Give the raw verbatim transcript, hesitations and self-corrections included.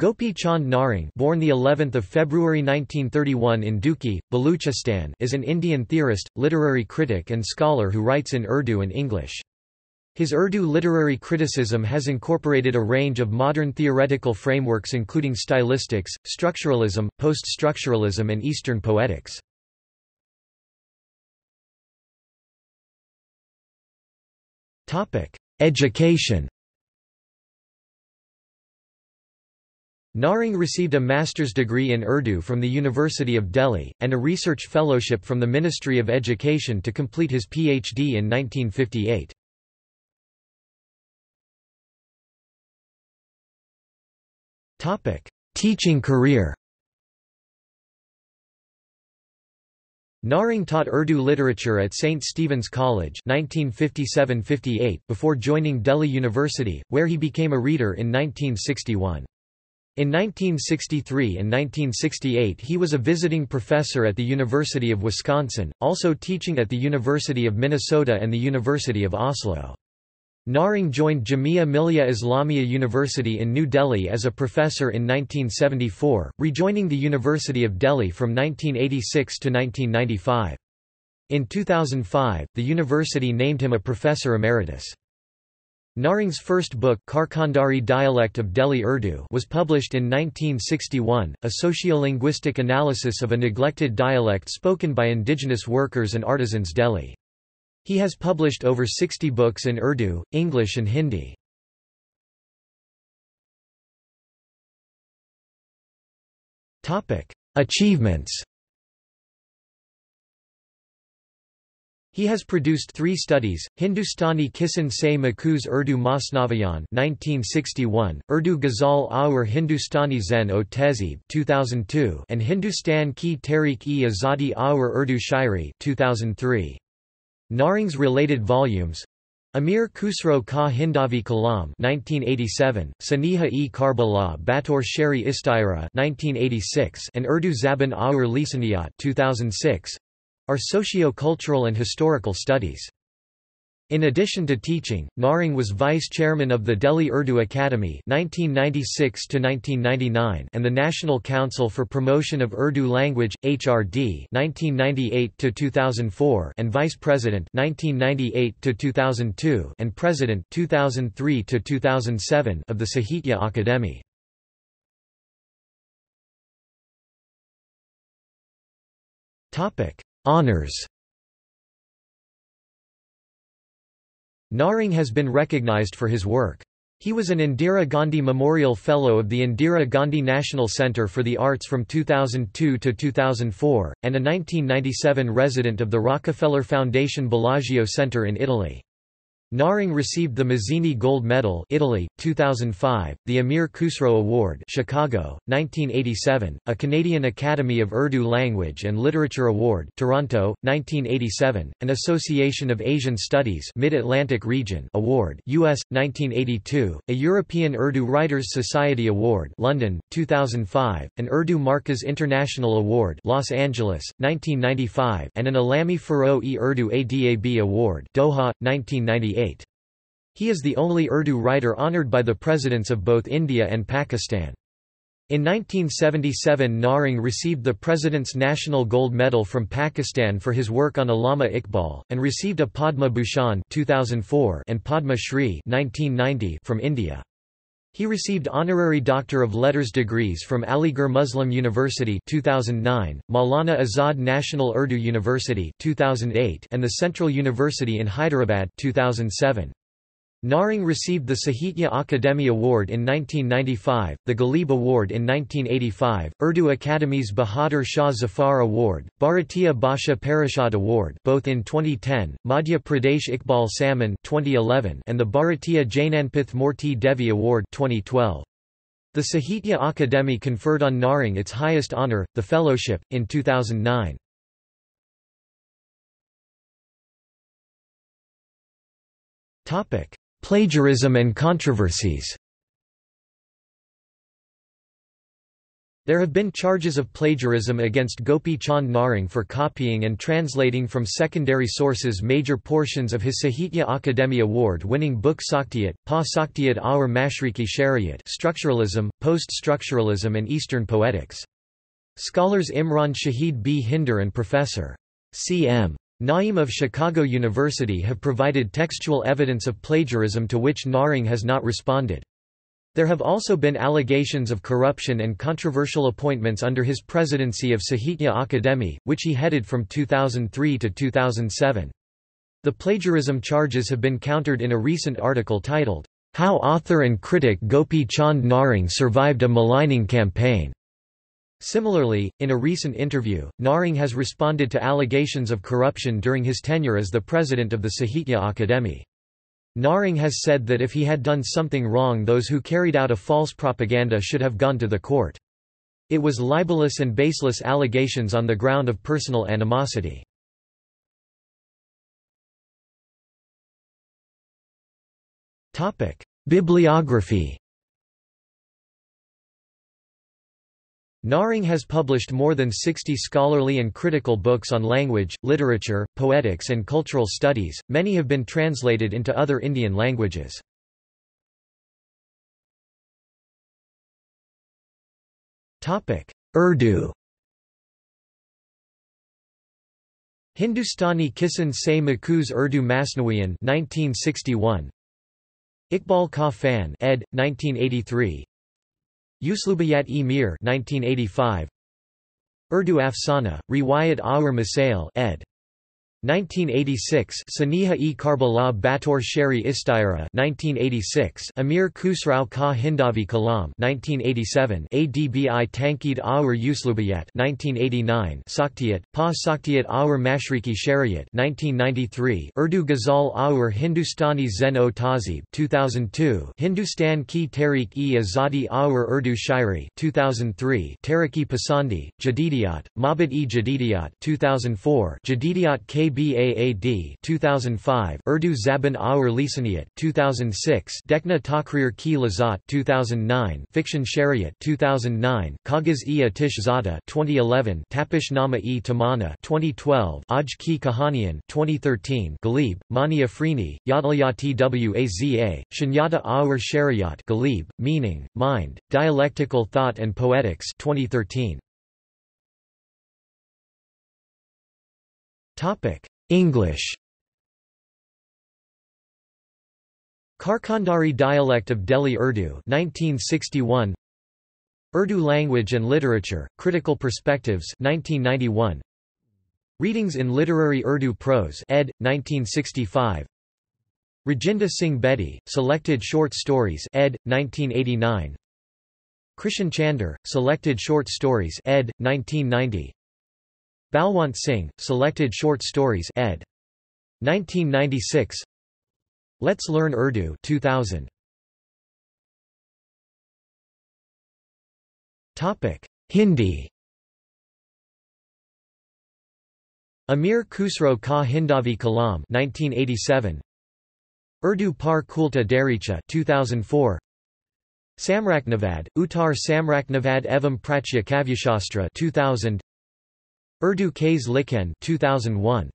Gopi Chand Narang, born the eleventh of February nineteen thirty-one in Duki, Balochistan, is an Indian theorist, literary critic and scholar who writes in Urdu and English. His Urdu literary criticism has incorporated a range of modern theoretical frameworks including stylistics, structuralism, post-structuralism and Eastern poetics. Topic: Education. Narang received a master's degree in Urdu from the University of Delhi, and a research fellowship from the Ministry of Education to complete his P H D in nineteen fifty-eight. Teaching career. Narang taught Urdu literature at Saint Stephen's College nineteen fifty-seven to fifty-eight before joining Delhi University, where he became a reader in nineteen sixty-one. In nineteen sixty-three and nineteen sixty-eight he was a visiting professor at the University of Wisconsin, also teaching at the University of Minnesota and the University of Oslo. Narang joined Jamia Millia Islamia University in New Delhi as a professor in nineteen seventy-four, rejoining the University of Delhi from nineteen eighty-six to nineteen ninety-five. In two thousand five, the university named him a professor emeritus. Narang's first book, Karkhandari Dialect of Delhi Urdu, was published in nineteen sixty-one, a sociolinguistic analysis of a neglected dialect spoken by indigenous workers and artisans Delhi. He has published over sixty books in Urdu, English and Hindi. Topic: Achievements. He has produced three studies, Hindustani Kisan Se Makhuz Urdu Masnaviyan nineteen sixty-one, Urdu Ghazal Aur Hindustani Zehn-o-Tehzeeb two thousand two, and Hindustan Ki Tariq e Azadi Aur Urdu Shairi two thousand three. Narang's related volumes, Amir Khusrau ka Hindavi Kalam nineteen eighty-seven, Saniha e Karbala Bator Sheri Istaira nineteen eighty-six, and Urdu Zabin Aur Lisaniyat two thousand six. Are socio-cultural and historical studies. In addition to teaching, Narang was vice-chairman of the Delhi Urdu Academy nineteen ninety-six to nineteen ninety-nine and the National Council for Promotion of Urdu Language, H R D nineteen ninety-eight to two thousand four and vice-president nineteen ninety-eight to two thousand two and president two thousand three to two thousand seven of the Sahitya Akademi. Honours. Narang has been recognized for his work. He was an Indira Gandhi Memorial Fellow of the Indira Gandhi National Center for the Arts from two thousand two to two thousand four, and a nineteen ninety-seven resident of the Rockefeller Foundation Bellagio Center in Italy. Narang received the Mazzini Gold Medal, Italy, two thousand five, the Amir Khusro Award, Chicago, nineteen eighty-seven, a Canadian Academy of Urdu Language and Literature Award, Toronto, nineteen eighty-seven, an Association of Asian Studies Mid-Atlantic Region Award, U S, nineteen eighty-two, a European Urdu Writers' Society Award, London, two thousand five, an Urdu Markas International Award, Los Angeles, nineteen ninety-five, and an Alami Faro-e-Urdu Adab Award, Doha, nineteen ninety-eight. He is the only Urdu writer honoured by the presidents of both India and Pakistan. In nineteen seventy-seven Narang received the President's National Gold Medal from Pakistan for his work on Allama Iqbal, and received a Padma Bhushan two thousand four and Padma Shri nineteen ninety from India. He received honorary Doctor of Letters degrees from Aligarh Muslim University two thousand nine, Maulana Azad National Urdu University two thousand eight, and the Central University in Hyderabad two thousand seven. Narang received the Sahitya Akademi Award in nineteen ninety-five, the Ghalib Award in nineteen eighty-five, Urdu Academy's Bahadur Shah Zafar Award, Bharatiya Bhasha Parishad Award both in twenty ten, Madhya Pradesh Iqbal Salman twenty eleven, and the Bharatiya Jnanpith Murti Devi Award twenty twelve. The Sahitya Akademi conferred on Narang its highest honor, the Fellowship, in two thousand nine. Plagiarism and controversies. There have been charges of plagiarism against Gopi Chand Narang for copying and translating from secondary sources major portions of his Sahitya Akademi award-winning book Saktiyat, Pas-Saktiyat Aur Mashriqi Sheriyat, Structuralism, Post-Structuralism and Eastern Poetics. Scholars Imran Shahid B. Hinder and Professor C M Naim of Chicago University have provided textual evidence of plagiarism to which Narang has not responded. There have also been allegations of corruption and controversial appointments under his presidency of Sahitya Akademi, which he headed from two thousand three to two thousand seven. The plagiarism charges have been countered in a recent article titled, "How Author and Critic Gopi Chand Narang Survived a Maligning Campaign." Similarly, in a recent interview, Narang has responded to allegations of corruption during his tenure as the president of the Sahitya Akademi. Narang has said that if he had done something wrong, those who carried out a false propaganda should have gone to the court. It was libelous and baseless allegations on the ground of personal animosity. Bibliography. Narang has published more than sixty scholarly and critical books on language, literature, poetics and cultural studies. Many have been translated into other Indian languages. Topic: Urdu. Hindustani Kisan Se Makhuz Urdu Masnaviyan, nineteen sixty-one. Iqbal Ka Fan, ed. nineteen eighty-three. Uslubayat-e-Mir nineteen eighty-five. Urdu Afsana, Riwayat Aur Masail ed. nineteen eighty-six. Saniha e Karbala Bator Sheri Istaira nineteen eighty-six. Amir Khusrau ka Hindavi Kalam nineteen eighty-seven. Adbi Tankid Aur Uslubayat nineteen eighty-nine. Saktiyat, Pas-Saktiyat Aur Mashriqi Sheriyat nineteen ninety-three. Urdu Ghazal Aur Hindustani Zehn-o-Tehzeeb two thousand two. Hindustan Ki Tariq e Azadi Aur Urdu Shairi two thousand three. Tariqi Pasandi, Jadidiyat, Mabad-e Jadidiyat two thousand four. Jadidiyat K Baad two thousand five. Urdu Zabin Aur Lisaniyat two thousand six. Dekhna Takrir Ki Lazat two thousand nine. Fiction Shariyat two thousand nine. Kagaz-e-Atish Zada twenty eleven. Tapish-nama-e-Tamana twenty twelve. Aj Ki Kahaniyan twenty thirteen. Ghalib, Mani Afrini, Yadalyatwaza, Shunyata Aur Shariyat Ghalib, Meaning, Mind, Dialectical Thought and Poetics twenty thirteen. English. Karkhandari dialect of Delhi Urdu nineteen sixty-one. Urdu Language and Literature, Critical Perspectives nineteen ninety-one. Readings in Literary Urdu Prose ed. nineteen sixty-five. Rajendra Singh Bedi, Selected Short Stories ed. nineteen eighty-nine. Krishan Chander, Selected Short Stories ed. nineteen ninety. Balwant Singh, Selected Short Stories ed. nineteen ninety-six. Let's Learn Urdu two thousand. Topic: Hindi. Amir Khusro ka Hindavi Kalam nineteen eighty-seven. Urdu par Kulta Daricha two thousand four. Samraknavad, Uttar Samraknavad Evam Pratya Kavyashastra two thousand. Urdu Kays Likhen two thousand one.